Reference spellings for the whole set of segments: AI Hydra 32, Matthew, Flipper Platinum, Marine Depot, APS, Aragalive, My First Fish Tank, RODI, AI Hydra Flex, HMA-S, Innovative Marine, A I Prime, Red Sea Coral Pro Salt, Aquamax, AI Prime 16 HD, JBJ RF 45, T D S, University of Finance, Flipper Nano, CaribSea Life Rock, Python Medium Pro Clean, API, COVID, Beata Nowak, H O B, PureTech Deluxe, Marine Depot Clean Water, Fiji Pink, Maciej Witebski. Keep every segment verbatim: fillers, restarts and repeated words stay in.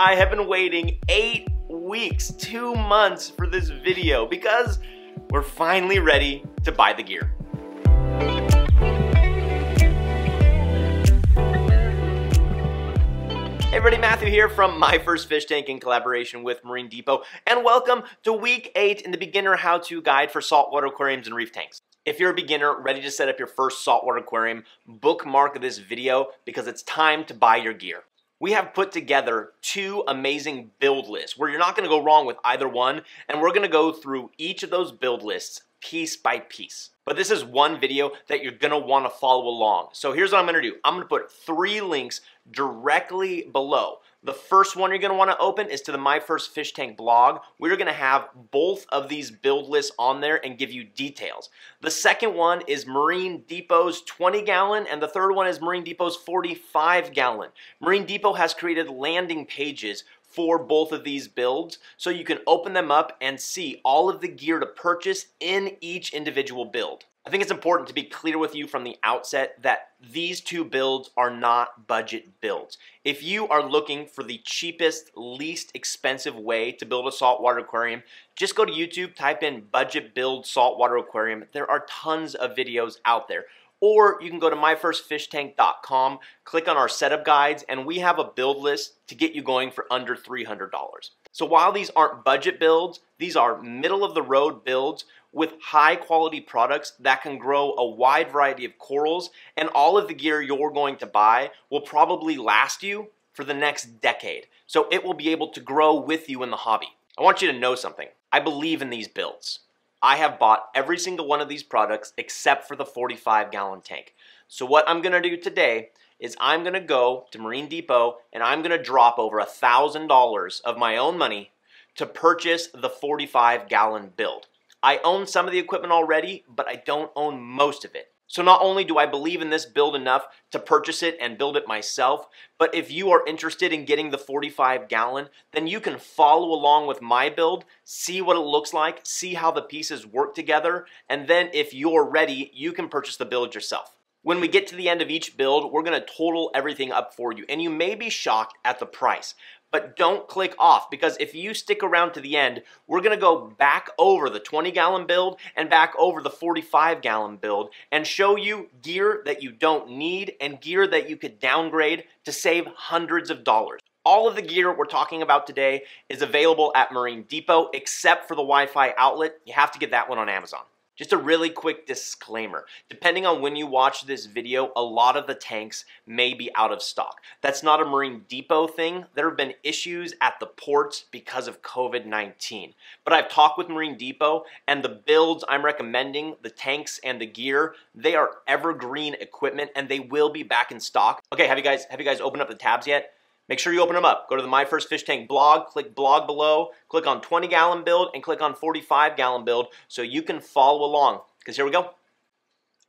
I have been waiting eight weeks, two months for this video because we're finally ready to buy the gear. Hey everybody, Matthew here from My First Fish Tank in collaboration with Marine Depot, and welcome to week eight in the beginner how-to guide for saltwater aquariums and reef tanks. If you're a beginner ready to set up your first saltwater aquarium, bookmark this video because it's time to buy your gear. We have put together two amazing build lists where you're not going to go wrong with either one, and we're going to go through each of those build lists piece by piece. But this is one video that you're going to want to follow along. So here's what I'm going to do. I'm going to put three links directly below. The first one you're going to want to open is to the My First Fish Tank blog. We're going to have both of these build lists on there and give you details. The second one is Marine Depot's twenty gallon, and the third one is Marine Depot's forty-five gallon. Marine Depot has created landing pages for both of these builds, so you can open them up and see all of the gear to purchase in each individual build. I think it's important to be clear with you from the outset that these two builds are not budget builds. If you are looking for the cheapest, least expensive way to build a saltwater aquarium, just go to YouTube, type in budget build saltwater aquarium. There are tons of videos out there. Or you can go to my first fish tank dot com, click on our setup guides, and we have a build list to get you going for under three hundred dollars. So while these aren't budget builds, these are middle-of-the-road builds with high-quality products that can grow a wide variety of corals, and all of the gear you're going to buy will probably last you for the next decade. So it will be able to grow with you in the hobby. I want you to know something. I believe in these builds. I have bought every single one of these products except for the forty-five gallon tank. So what I'm going to do today is I'm going to go to Marine Depot and I'm going to drop over one thousand dollars of my own money to purchase the forty-five gallon build. I own some of the equipment already, but I don't own most of it. So not only do I believe in this build enough to purchase it and build it myself, but if you are interested in getting the forty-five gallon, then you can follow along with my build, see what it looks like, see how the pieces work together, and then if you're ready, you can purchase the build yourself. When we get to the end of each build, we're going to total everything up for you, and you may be shocked at the price. But don't click off, because if you stick around to the end, we're going to go back over the twenty gallon build and back over the forty-five gallon build and show you gear that you don't need and gear that you could downgrade to save hundreds of dollars. All of the gear we're talking about today is available at Marine Depot except for the Wi-Fi outlet. You have to get that one on Amazon. Just a really quick disclaimer. Depending on when you watch this video, a lot of the tanks may be out of stock. That's not a Marine Depot thing. There have been issues at the ports because of COVID nineteen. But I've talked with Marine Depot, and the builds I'm recommending, the tanks and the gear, they are evergreen equipment and they will be back in stock. Okay, have you guys, have you guys opened up the tabs yet? Make sure you open them up. Go to the My First Fish Tank blog, click blog below, click on twenty gallon build, and click on forty-five gallon build so you can follow along. Because here we go.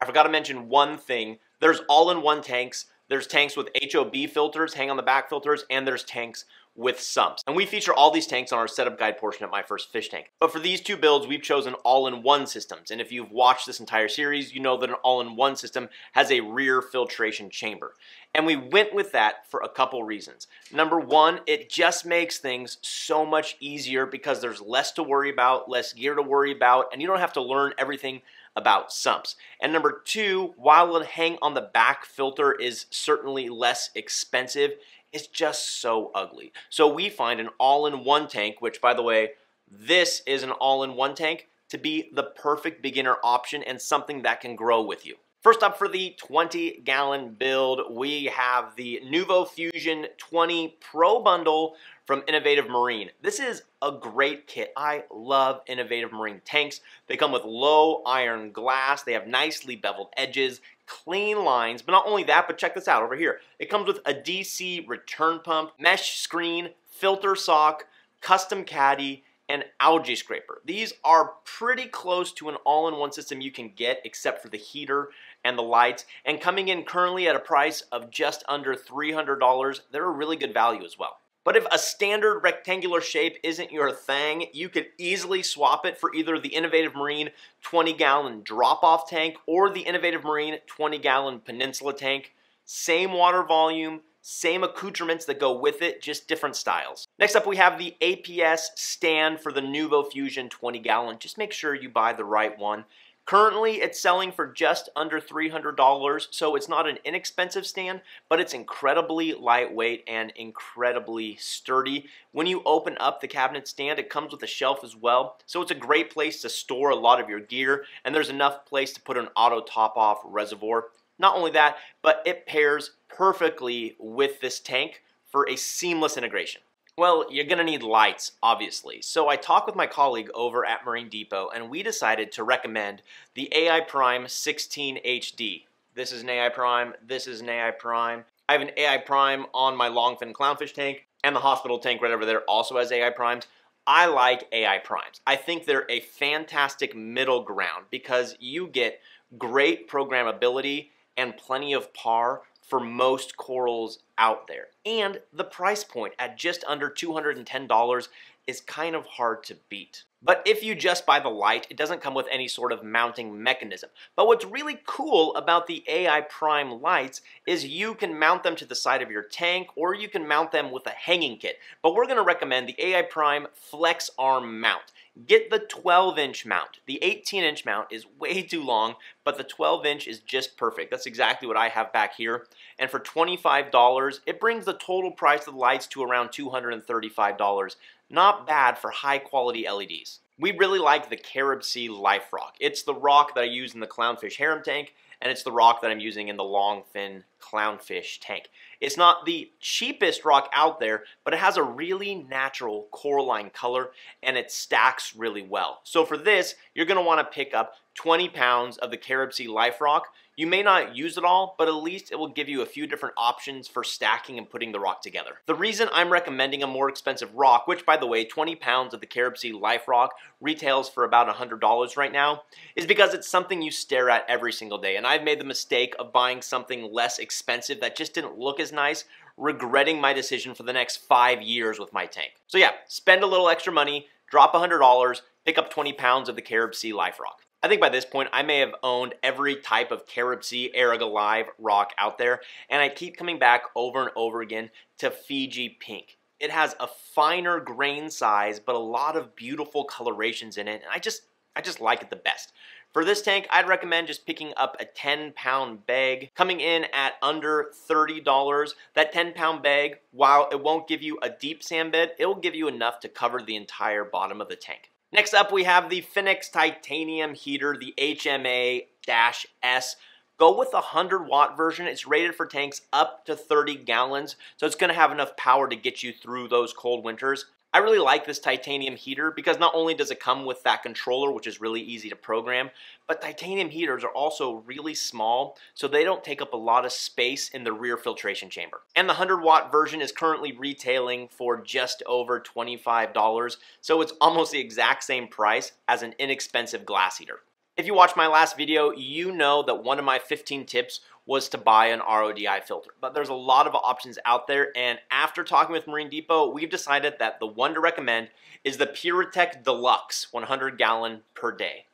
I forgot to mention one thing. There's all-in-one tanks. There's tanks with H O B filters, hang-on-the-back filters, and there's tanks with sumps. And we feature all these tanks on our setup guide portion at My First Fish Tank. But for these two builds, we've chosen all-in-one systems. And if you've watched this entire series, you know that an all-in-one system has a rear filtration chamber. And we went with that for a couple reasons. Number one, it just makes things so much easier because there's less to worry about, less gear to worry about, and you don't have to learn everything about sumps. And number two, while the hang on the back filter is certainly less expensive, it's just so ugly. So we find an all-in-one tank, which by the way, this is an all-in-one tank, to be the perfect beginner option and something that can grow with you. First up for the twenty gallon build, we have the Nuvo Fusion twenty Pro Bundle from Innovative Marine. This is a great kit. I love Innovative Marine tanks. They come with low iron glass. They have nicely beveled edges, clean lines, but not only that, but check this out over here. It comes with a D C return pump, mesh screen, filter sock, custom caddy, and algae scraper. These are pretty close to an all-in-one system you can get except for the heater and the lights, and coming in currently at a price of just under three hundred dollars, they're a really good value as well. But if a standard rectangular shape isn't your thing, you could easily swap it for either the Innovative Marine twenty gallon drop-off tank or the Innovative Marine twenty gallon peninsula tank. Same water volume, Same accoutrements that go with it, just different styles. Next up, we have the A P S stand for the Nuvo Fusion twenty gallon. Just make sure you buy the right one. Currently, it's selling for just under three hundred dollars, so it's not an inexpensive stand, but it's incredibly lightweight and incredibly sturdy. When you open up the cabinet stand, it comes with a shelf as well, so it's a great place to store a lot of your gear, and there's enough place to put an auto top-off reservoir. Not only that, but it pairs perfectly with this tank for a seamless integration. Well, you're gonna need lights, obviously. So I talked with my colleague over at Marine Depot, and we decided to recommend the A I Prime sixteen H D. This is an A I Prime, this is an A I Prime. I have an A I Prime on my longfin clownfish tank, and the hospital tank right over there also has A I Primes. I like A I Primes. I think they're a fantastic middle ground because you get great programmability and plenty of par for most corals out there. And the price point at just under two hundred ten dollars is kind of hard to beat. But if you just buy the light, it doesn't come with any sort of mounting mechanism. But what's really cool about the A I Prime lights is you can mount them to the side of your tank, or you can mount them with a hanging kit. But we're gonna recommend the A I Prime Flex Arm mount. Get the twelve inch mount. The eighteen inch mount is way too long, but the twelve inch is just perfect. That's exactly what I have back here. And for twenty-five dollars, it brings the total price of the lights to around two hundred thirty-five dollars. Not bad for high quality L E Ds. We really like the CaribSea Life Rock. It's the rock that I use in the clownfish harem tank, and it's the rock that I'm using in the longfin clownfish tank. It's not the cheapest rock out there, but it has a really natural coralline color, and it stacks really well. So for this, you're gonna wanna pick up twenty pounds of the CaribSea Life Rock. You may not use it all, but at least it will give you a few different options for stacking and putting the rock together. The reason I'm recommending a more expensive rock, which by the way, twenty pounds of the CaribSea Life Rock retails for about one hundred dollars right now, is because it's something you stare at every single day. And I've made the mistake of buying something less expensive that just didn't look as nice, regretting my decision for the next five years with my tank. So yeah, spend a little extra money, drop one hundred dollars, pick up twenty pounds of the CaribSea Life Rock. I think by this point, I may have owned every type of CaribSea Aragalive rock out there, and I keep coming back over and over again to Fiji Pink. It has a finer grain size, but a lot of beautiful colorations in it, and I just, I just like it the best. For this tank, I'd recommend just picking up a ten pound bag, coming in at under thirty dollars. That ten pound bag, while it won't give you a deep sand bed, it will give you enough to cover the entire bottom of the tank. Next up, we have the Phoenix Titanium Heater, the H M A S. Go with the one hundred watt version. It's rated for tanks up to thirty gallons, so it's gonna have enough power to get you through those cold winters. I really like this titanium heater because not only does it come with that controller, which is really easy to program, but titanium heaters are also really small, so they don't take up a lot of space in the rear filtration chamber. And the one hundred watt version is currently retailing for just over twenty-five dollars, so it's almost the exact same price as an inexpensive glass heater. If you watched my last video, you know that one of my fifteen tips was to buy an R O D I filter. But there's a lot of options out there, and after talking with Marine Depot, we've decided that the one to recommend is the PureTech Deluxe one hundred gallon per day.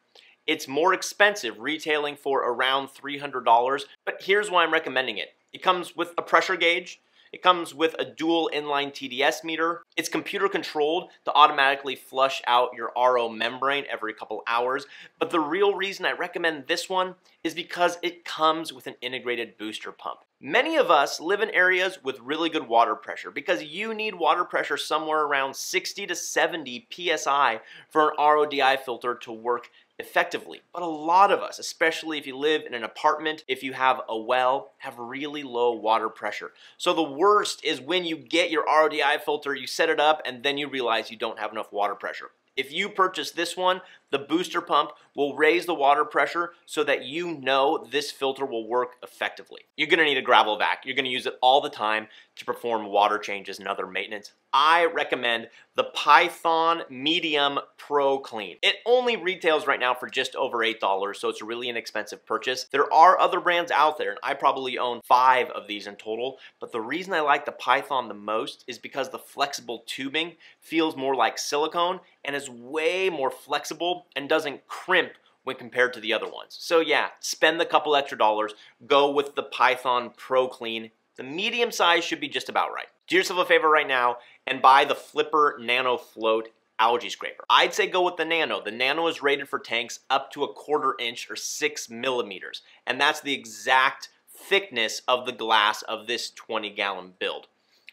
It's more expensive, retailing for around three hundred dollars, but here's why I'm recommending it. It comes with a pressure gauge. It comes with a dual inline T D S meter. It's computer controlled to automatically flush out your R O membrane every couple hours. But the real reason I recommend this one is because it comes with an integrated booster pump. Many of us live in areas with really good water pressure because you need water pressure somewhere around sixty to seventy P S I for an R O D I filter to work effectively. But a lot of us, especially if you live in an apartment, if you have a well, have really low water pressure. So the worst is when you get your R O D I filter, you set it up, and then you realize you don't have enough water pressure. If you purchase this one, the booster pump will raise the water pressure so that you know this filter will work effectively. You're gonna need a gravel vac. You're gonna use it all the time to perform water changes and other maintenance. I recommend the Python Medium Pro Clean. It only retails right now for just over eight dollars, so it's really an inexpensive purchase. There are other brands out there, and I probably own five of these in total, but the reason I like the Python the most is because the flexible tubing feels more like silicone and is way more flexible and doesn't crimp when compared to the other ones. So yeah, spend the couple extra dollars, go with the Python Pro Clean. The medium size should be just about right. Do yourself a favor right now and buy the Flipper Nano Float Algae Scraper. I'd say go with the Nano. The Nano is rated for tanks up to a quarter inch or six millimeters, and that's the exact thickness of the glass of this twenty gallon build.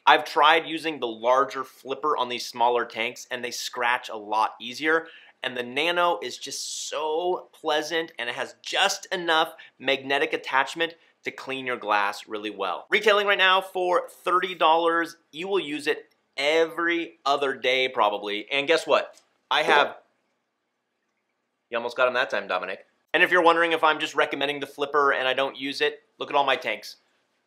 I've tried using the larger Flipper on these smaller tanks and they scratch a lot easier, and the Nano is just so pleasant and it has just enough magnetic attachment to clean your glass really well. Retailing right now for thirty dollars, you will use it every other day probably. And guess what? I have, you almost got him that time, Dominic. And if you're wondering if I'm just recommending the Flipper and I don't use it, look at all my tanks.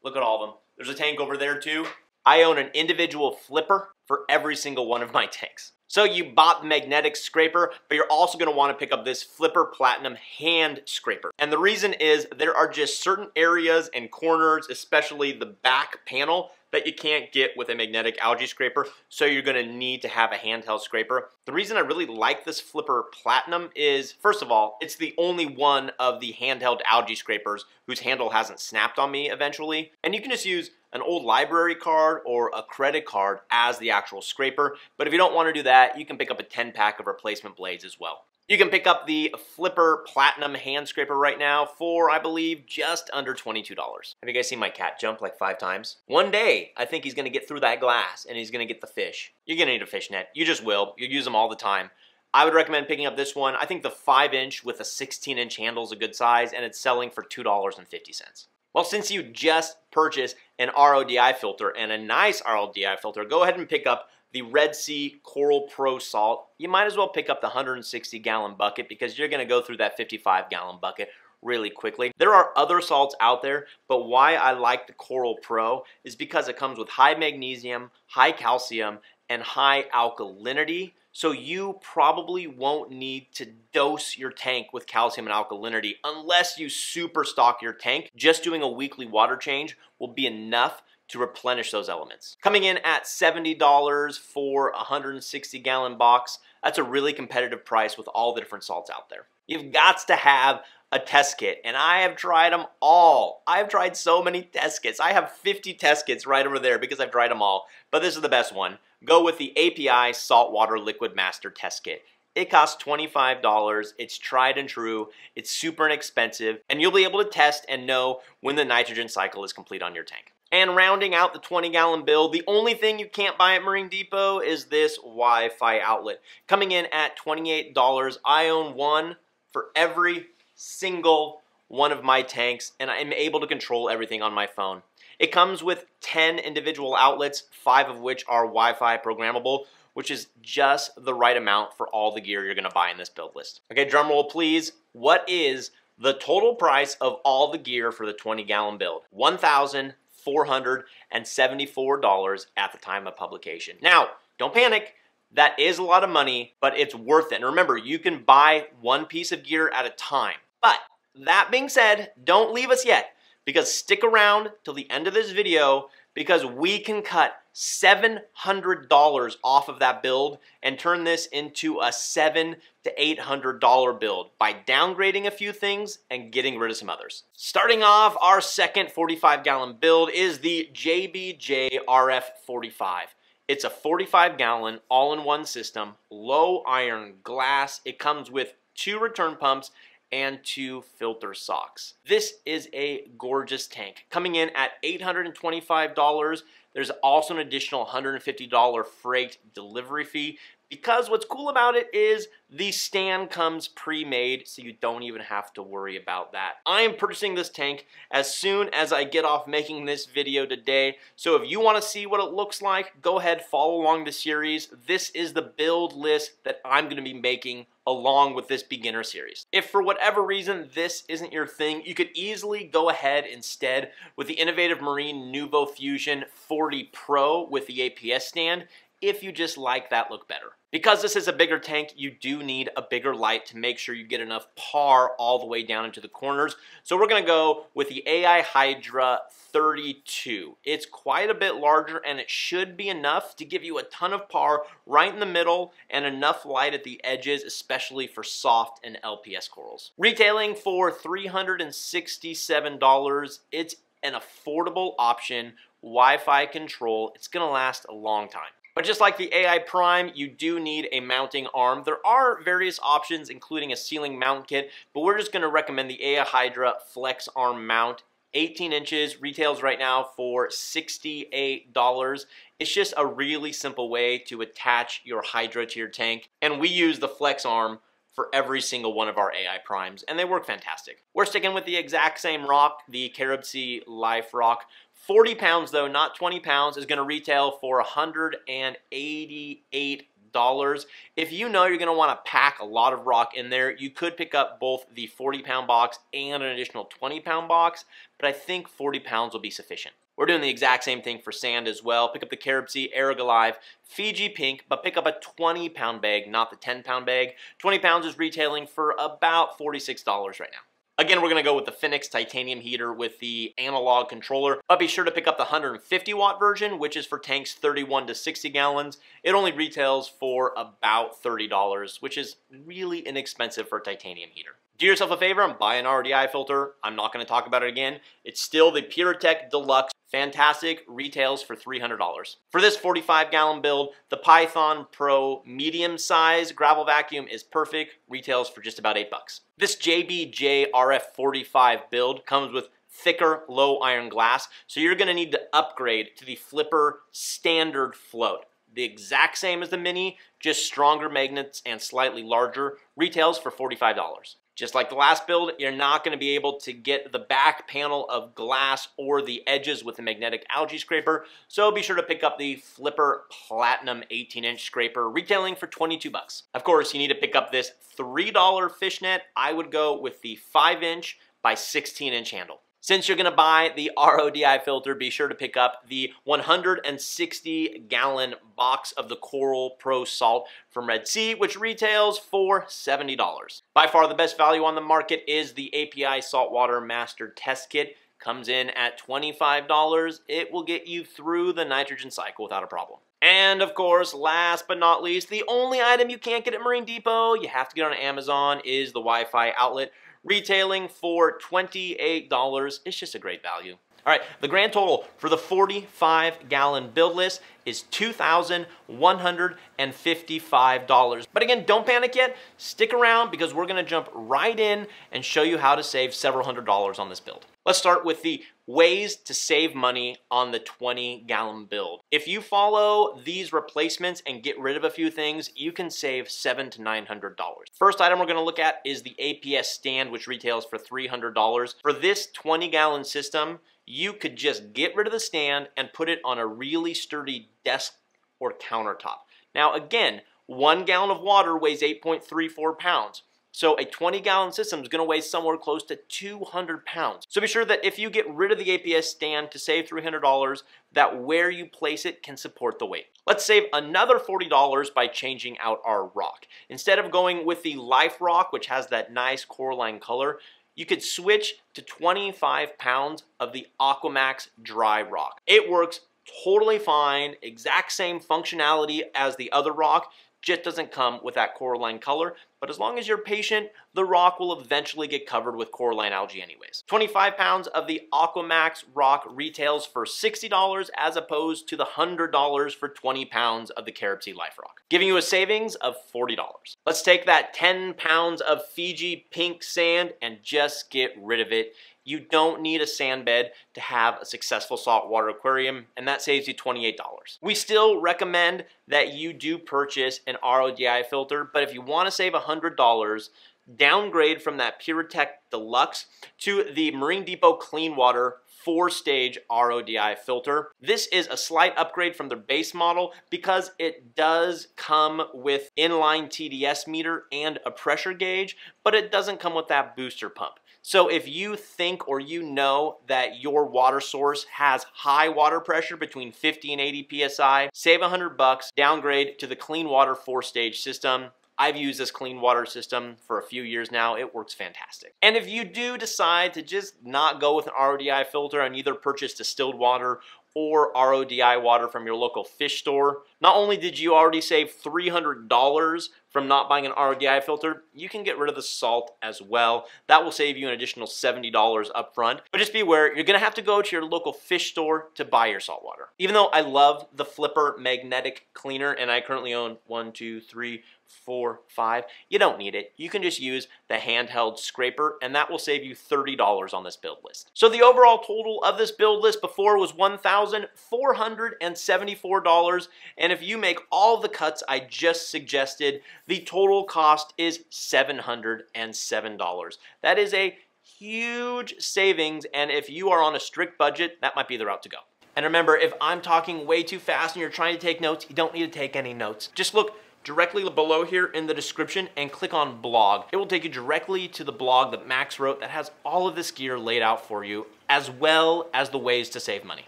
Look at all of them. There's a tank over there too. I own an individual Flipper for every single one of my tanks. So you bought the magnetic scraper, but you're also gonna wanna pick up this Flipper Platinum hand scraper. And the reason is there are just certain areas and corners, especially the back panel, that you can't get with a magnetic algae scraper, so you're gonna need to have a handheld scraper. The reason I really like this Flipper Platinum is, first of all, it's the only one of the handheld algae scrapers whose handle hasn't snapped on me eventually. And you can just use an old library card or a credit card as the actual scraper, but if you don't wanna do that, you can pick up a ten pack of replacement blades as well. You can pick up the Flipper Platinum hand scraper right now for, I believe, just under twenty-two dollars. Have you guys seen my cat jump like five times? One day, I think he's gonna get through that glass and he's gonna get the fish. You're gonna need a fish net, you just will, you use them all the time. I would recommend picking up this one. I think the five inch with a sixteen inch handle is a good size, and it's selling for two dollars and fifty cents. Well, since you just purchased an R O D I filter, and a nice R O D I filter, go ahead and pick up the Red Sea Coral Pro Salt. You might as well pick up the one hundred sixty gallon bucket because you're gonna go through that fifty-five gallon bucket really quickly. There are other salts out there, but why I like the Coral Pro is because it comes with high magnesium, high calcium, and high alkalinity. So you probably won't need to dose your tank with calcium and alkalinity unless you super stock your tank. Just doing a weekly water change will be enough to replenish those elements. Coming in at seventy dollars for a one hundred sixty gallon box, that's a really competitive price with all the different salts out there. You've got to have a test kit, and I have tried them all. I've tried so many test kits. I have fifty test kits right over there because I've tried them all, but this is the best one. Go with the A P I Saltwater Liquid Master Test Kit. It costs twenty-five dollars, it's tried and true, it's super inexpensive, and you'll be able to test and know when the nitrogen cycle is complete on your tank. And rounding out the twenty gallon build, the only thing you can't buy at Marine Depot is this Wi-Fi outlet. Coming in at twenty-eight dollars, I own one for every single one of my tanks, and I am able to control everything on my phone. It comes with ten individual outlets, five of which are Wi-Fi programmable, which is just the right amount for all the gear you're gonna buy in this build list. Okay, drum roll please. What is the total price of all the gear for the twenty gallon build? one thousand four hundred seventy-four dollars at the time of publication. Now, don't panic. That is a lot of money, but it's worth it. And remember, you can buy one piece of gear at a time. But that being said, don't leave us yet, because stick around till the end of this video, because we can cut seven hundred dollars off of that build and turn this into a seven hundred to eight hundred dollar build by downgrading a few things and getting rid of some others. Starting off, our second forty-five gallon build is the J B J R F forty-five. It's a forty-five gallon all-in-one system, low iron glass. It comes with two return pumps and two filter socks. This is a gorgeous tank. Coming in at eight hundred twenty-five dollars, there's also an additional one hundred fifty dollar freight delivery fee, because what's cool about it is the stand comes pre-made, so you don't even have to worry about that. I am purchasing this tank as soon as I get off making this video today, so if you want to see what it looks like, go ahead, follow along the series. This is the build list that I'm going to be making along with this beginner series. If for whatever reason this isn't your thing, you could easily go ahead instead with the Innovative Marine Nuvo Fusion forty Pro with the A P S stand, if you just like that look better. Because this is a bigger tank, you do need a bigger light to make sure you get enough par all the way down into the corners. So we're gonna go with the A I Hydra thirty-two. It's quite a bit larger, and it should be enough to give you a ton of par right in the middle and enough light at the edges, especially for soft and L P S corals. Retailing for three hundred sixty-seven dollars, it's an affordable option, Wi-Fi control. It's gonna last a long time. But just like the A I Prime, you do need a mounting arm. There are various options, including a ceiling mount kit, but we're just gonna recommend the A I Hydra Flex Arm Mount. eighteen inches, retails right now for sixty-eight dollars. It's just a really simple way to attach your Hydra to your tank, and we use the Flex Arm for every single one of our A I Primes, and they work fantastic. We're sticking with the exact same rock, the CaribSea Life Rock. forty pounds though, not twenty pounds, is gonna retail for one hundred eighty-eight dollars. If you know you're gonna wanna pack a lot of rock in there, you could pick up both the forty pound box and an additional twenty pound box, but I think forty pounds will be sufficient. We're doing the exact same thing for sand as well. Pick up the CaribSea Aragalive Fiji Pink, but pick up a twenty pound bag, not the ten pound bag. twenty pounds is retailing for about forty-six dollars right now. Again, we're gonna go with the Phoenix Titanium Heater with the analog controller, but be sure to pick up the one hundred fifty watt version, which is for tanks thirty-one to sixty gallons. It only retails for about thirty dollars, which is really inexpensive for a titanium heater. Do yourself a favor and buy an R O D I filter. I'm not gonna talk about it again. It's still the PureTech Deluxe. Fantastic, retails for three hundred dollars. For this forty-five gallon build, the Python Pro medium size gravel vacuum is perfect, retails for just about eight bucks. This J B J R F forty-five build comes with thicker low iron glass, so you're gonna need to upgrade to the Flipper standard float. The exact same as the Mini, just stronger magnets and slightly larger, retails for forty-five dollars. Just like the last build, you're not gonna be able to get the back panel of glass or the edges with the magnetic algae scraper, so be sure to pick up the Flipper Platinum eighteen inch scraper, retailing for twenty-two bucks. Of course, you need to pick up this three dollar fishnet. I would go with the five inch by sixteen inch handle. Since you're gonna buy the R O D I filter, be sure to pick up the one hundred sixty gallon box of the Coral Pro Salt from Red Sea, which retails for seventy dollars. By far the best value on the market is the A P I Saltwater Master Test Kit. Comes in at twenty-five dollars. It will get you through the nitrogen cycle without a problem. And of course, last but not least, the only item you can't get at Marine Depot, you have to get on Amazon, is the Wi-Fi outlet. Retailing for twenty-eight dollars. It's just a great value. All right, the grand total for the forty-five gallon build list is two thousand one hundred fifty-five dollars. But again, don't panic yet. Stick around because we're gonna jump right in and show you how to save several hundred dollars on this build. Let's start with the ways to save money on the twenty gallon build. If you follow these replacements and get rid of a few things, you can save seven to nine hundred dollars. First item we're gonna look at is the A P S stand, which retails for three hundred dollars. For this twenty gallon system, you could just get rid of the stand and put it on a really sturdy desk or countertop. Now again, one gallon of water weighs eight point three four pounds. So a twenty gallon system is gonna weigh somewhere close to two hundred pounds. So be sure that if you get rid of the A P S stand to save three hundred dollars, that where you place it can support the weight. Let's save another forty dollars by changing out our rock. Instead of going with the Life Rock, which has that nice coralline color, you could switch to twenty-five pounds of the Aquamax dry rock. It works totally fine, exact same functionality as the other rock, just doesn't come with that coralline color, but as long as you're patient, the rock will eventually get covered with coralline algae anyways. twenty-five pounds of the Aquamax rock retails for sixty dollars as opposed to the one hundred dollars for twenty pounds of the CaribSea Life Rock, giving you a savings of forty dollars. Let's take that ten pounds of Fiji Pink sand and just get rid of it. You don't need a sand bed to have a successful saltwater aquarium, and that saves you twenty-eight dollars. We still recommend that you do purchase an R O D I filter, but if you wanna save one hundred dollars, downgrade from that PureTech Deluxe to the Marine Depot Clean Water four stage R O D I filter. This is a slight upgrade from their base model because it does come with inline T D S meter and a pressure gauge, but it doesn't come with that booster pump. So if you think or you know that your water source has high water pressure between fifty and eighty P S I, save one hundred bucks, downgrade to the Clean Water four stage system. I've used this clean water system for a few years now. It works fantastic. And if you do decide to just not go with an R O D I filter and either purchase distilled water or R O D I water from your local fish store, not only did you already save three hundred dollars from not buying an R O D I filter, you can get rid of the salt as well. That will save you an additional seventy dollars up front. But just beware, you're gonna have to go to your local fish store to buy your salt water. Even though I love the Flipper magnetic cleaner, and I currently own one, two, three, four, five, you don't need it. You can just use the handheld scraper, and that will save you thirty dollars on this build list. So the overall total of this build list before was one thousand four hundred seventy-four dollars, and if you make all the cuts I just suggested, the total cost is seven hundred seven dollars. That is a huge savings, and if you are on a strict budget, that might be the route to go. And remember, if I'm talking way too fast and you're trying to take notes, you don't need to take any notes. Just look directly below here in the description and click on blog. It will take you directly to the blog that Max wrote that has all of this gear laid out for you, as well as the ways to save money.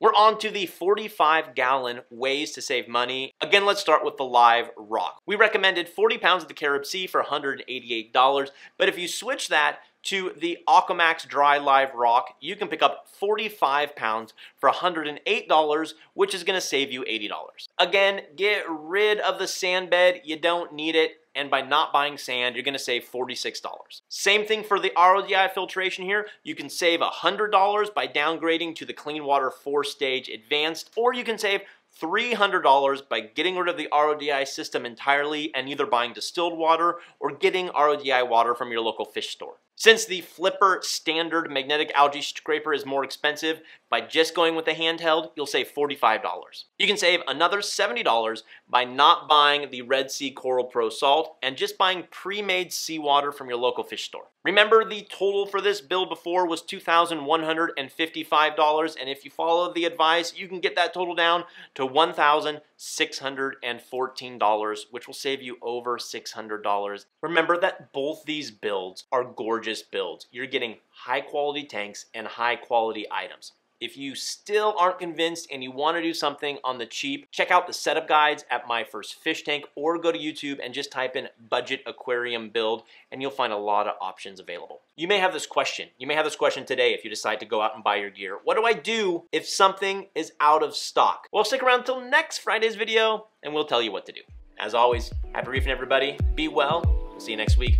We're on to the forty-five gallon ways to save money. Again, let's start with the Live Rock. We recommended forty pounds of the CaribSea for one hundred eighty-eight dollars, but if you switch that to the Aquamax Dry Live Rock, you can pick up forty-five pounds for one hundred eight dollars, which is gonna save you eighty dollars. Again, get rid of the sand bed, you don't need it, and by not buying sand, you're gonna save forty-six dollars. Same thing for the R O D I filtration here. You can save one hundred dollars by downgrading to the Clean Water four stage Advanced, or you can save three hundred dollars by getting rid of the R O D I system entirely and either buying distilled water or getting R O D I water from your local fish store. Since the Flipper standard magnetic algae scraper is more expensive, by just going with the handheld, you'll save forty-five dollars. You can save another seventy dollars by not buying the Red Sea Coral Pro Salt and just buying pre-made seawater from your local fish store. Remember, the total for this build before was two thousand one hundred fifty-five dollars, and if you follow the advice, you can get that total down to one thousand six hundred fourteen dollars, which will save you over six hundred dollars. Remember that both these builds are gorgeous. Just builds. You're getting high quality tanks and high quality items. If you still aren't convinced and you want to do something on the cheap, check out the setup guides at My First Fish Tank, or go to YouTube and just type in budget aquarium build and you'll find a lot of options available. You may have this question. You may have this question today if you decide to go out and buy your gear. What do I do if something is out of stock? Well, stick around till next Friday's video and we'll tell you what to do. As always, happy reefing everybody. Be well. We'll see you next week.